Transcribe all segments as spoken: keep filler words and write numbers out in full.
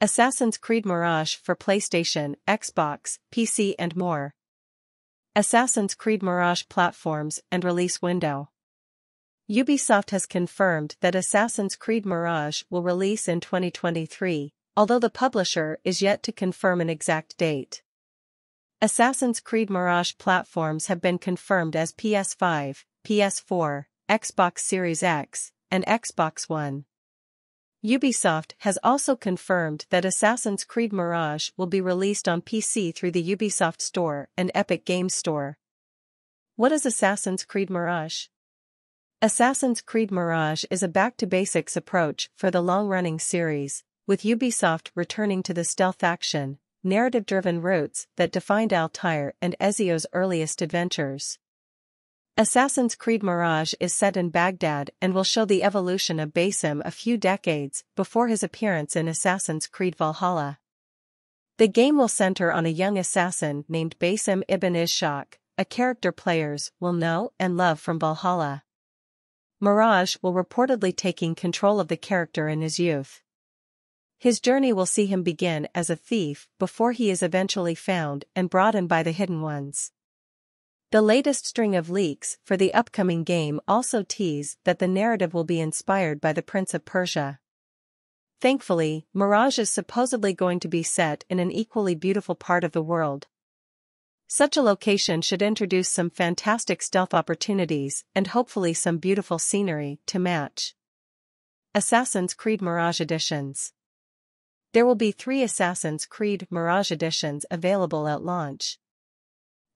Assassin's Creed Mirage for PlayStation, Xbox, P C and more. Assassin's Creed Mirage platforms and release window. Ubisoft has confirmed that Assassin's Creed Mirage will release in twenty twenty-three, although the publisher is yet to confirm an exact date. Assassin's Creed Mirage platforms have been confirmed as P S five, P S four, Xbox Series X, and Xbox One. Ubisoft has also confirmed that Assassin's Creed Mirage will be released on P C through the Ubisoft Store and Epic Games Store. What is Assassin's Creed Mirage? Assassin's Creed Mirage is a back-to-basics approach for the long-running series, with Ubisoft returning to the stealth action, narrative-driven routes that defined Altair and Ezio's earliest adventures. Assassin's Creed Mirage is set in Baghdad and will show the evolution of Basim a few decades before his appearance in Assassin's Creed Valhalla. The game will center on a young assassin named Basim Ibn Ishaq, a character players will know and love from Valhalla. Mirage will reportedly taking control of the character in his youth. His journey will see him begin as a thief before he is eventually found and brought in by the Hidden Ones. The latest string of leaks for the upcoming game also tease that the narrative will be inspired by the Prince of Persia. Thankfully, Mirage is supposedly going to be set in an equally beautiful part of the world. Such a location should introduce some fantastic stealth opportunities and hopefully some beautiful scenery to match. Assassin's Creed Mirage Editions. There will be three Assassin's Creed Mirage Editions available at launch.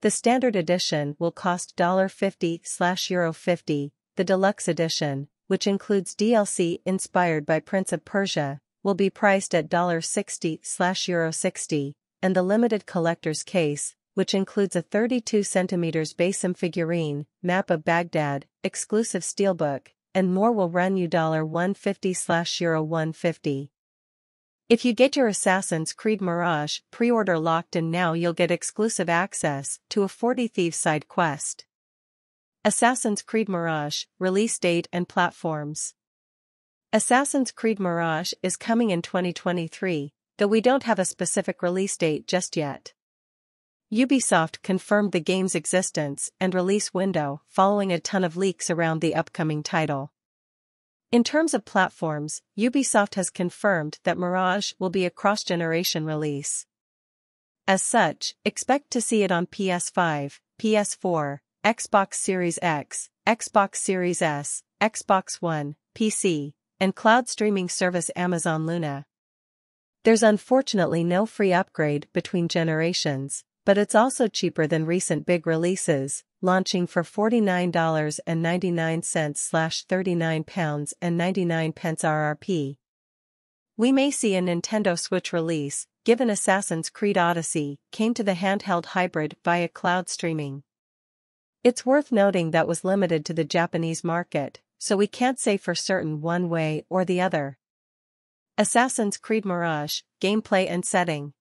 The standard edition will cost fifty dollars to fifty dollars, the deluxe edition, which includes D L C inspired by Prince of Persia, will be priced at sixty dollars to sixty dollars, and the limited collector's case, which includes a thirty-two centimeter Basim figurine, map of Baghdad, exclusive steelbook, and more will run you one hundred fifty dollars to one hundred fifty dollars. If you get your Assassin's Creed Mirage pre-order locked in now, you'll get exclusive access to a forty Thieves side quest. Assassin's Creed Mirage, release date and platforms. Assassin's Creed Mirage is coming in twenty twenty-three, though we don't have a specific release date just yet. Ubisoft confirmed the game's existence and release window following a ton of leaks around the upcoming title. In terms of platforms, Ubisoft has confirmed that Mirage will be a cross-generation release. As such, expect to see it on P S five, P S four, Xbox Series X, Xbox Series S, Xbox One, P C, and cloud streaming service Amazon Luna. There's unfortunately no free upgrade between generations, but it's also cheaper than recent big releases, launching for forty-nine dollars and ninety-nine cents to thirty-nine dollars and ninety-nine cents R R P. We may see a Nintendo Switch release, given Assassin's Creed Odyssey came to the handheld hybrid via cloud streaming. It's worth noting that was limited to the Japanese market, so we can't say for certain one way or the other. Assassin's Creed Mirage, gameplay and setting.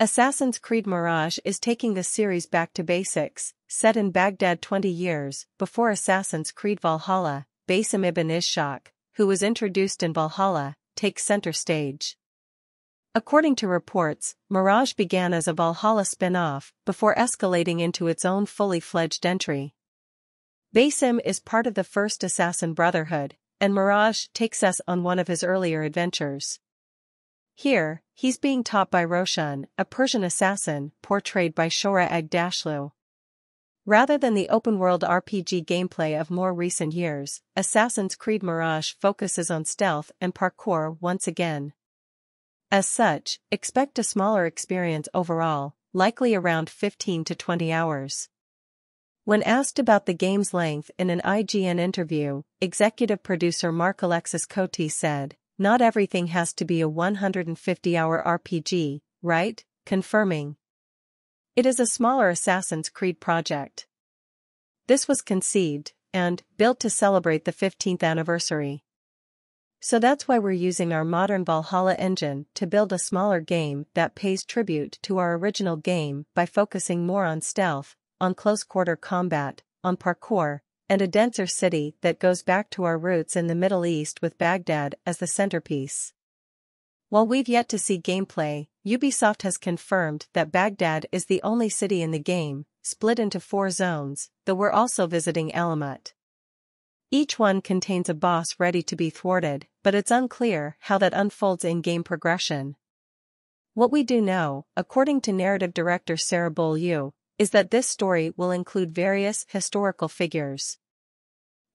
Assassin's Creed Mirage is taking the series back to basics, set in Baghdad twenty years before Assassin's Creed Valhalla. Basim Ibn Ishaq, who was introduced in Valhalla, takes center stage. According to reports, Mirage began as a Valhalla spin-off before escalating into its own fully-fledged entry. Basim is part of the first Assassin Brotherhood, and Mirage takes us on one of his earlier adventures. Here, he's being taught by Roshan, a Persian assassin, portrayed by Shohreh Aghdashloo. Rather than the open-world R P G gameplay of more recent years, Assassin's Creed Mirage focuses on stealth and parkour once again. As such, expect a smaller experience overall, likely around fifteen to twenty hours. When asked about the game's length in an I G N interview, executive producer Mark Alexis Cote said, "Not everything has to be a one hundred fifty hour R P G, right?" confirming it is a smaller Assassin's Creed project. This was conceived and built to celebrate the fifteenth anniversary. So that's why we're using our modern Valhalla engine to build a smaller game that pays tribute to our original game by focusing more on stealth, on close-quarter combat, on parkour, and a denser city that goes back to our roots in the Middle East with Baghdad as the centerpiece. While we've yet to see gameplay, Ubisoft has confirmed that Baghdad is the only city in the game, split into four zones, though we're also visiting Alamut. Each one contains a boss ready to be thwarted, but it's unclear how that unfolds in game progression. What we do know, according to narrative director Sarah Bolyu, is that this story will include various historical figures.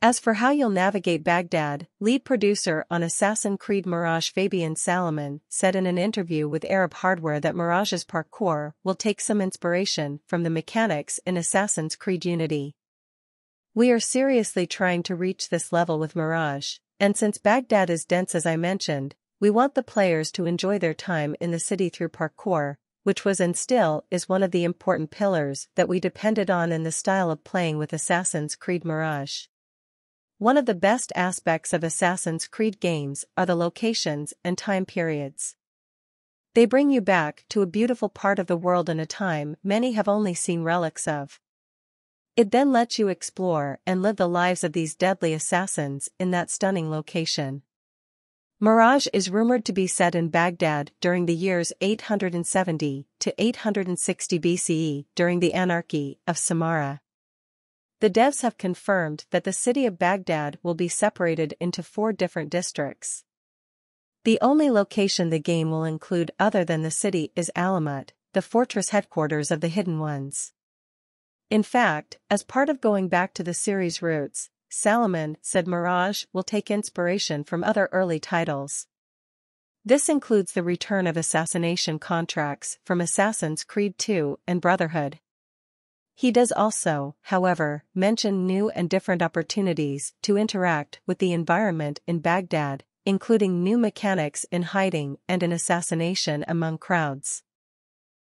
As for how you'll navigate Baghdad, lead producer on Assassin's Creed Mirage Fabian Salomon said in an interview with Arab Hardware that Mirage's parkour will take some inspiration from the mechanics in Assassin's Creed Unity. We are seriously trying to reach this level with Mirage, and since Baghdad is dense as I mentioned, we want the players to enjoy their time in the city through parkour, which was and still is one of the important pillars that we depended on in the style of playing with Assassin's Creed Mirage. One of the best aspects of Assassin's Creed games are the locations and time periods. They bring you back to a beautiful part of the world in a time many have only seen relics of. It then lets you explore and live the lives of these deadly assassins in that stunning location. Mirage is rumored to be set in Baghdad during the years eight seventy to eight sixty B C E during the Anarchy of Samarra. The devs have confirmed that the city of Baghdad will be separated into four different districts. The only location the game will include other than the city is Alamut, the fortress headquarters of the Hidden Ones. In fact, as part of going back to the series' roots, Salomon said Mirage will take inspiration from other early titles. This includes the return of assassination contracts from Assassin's Creed two and Brotherhood. He does also, however, mention new and different opportunities to interact with the environment in Baghdad, including new mechanics in hiding and in assassination among crowds.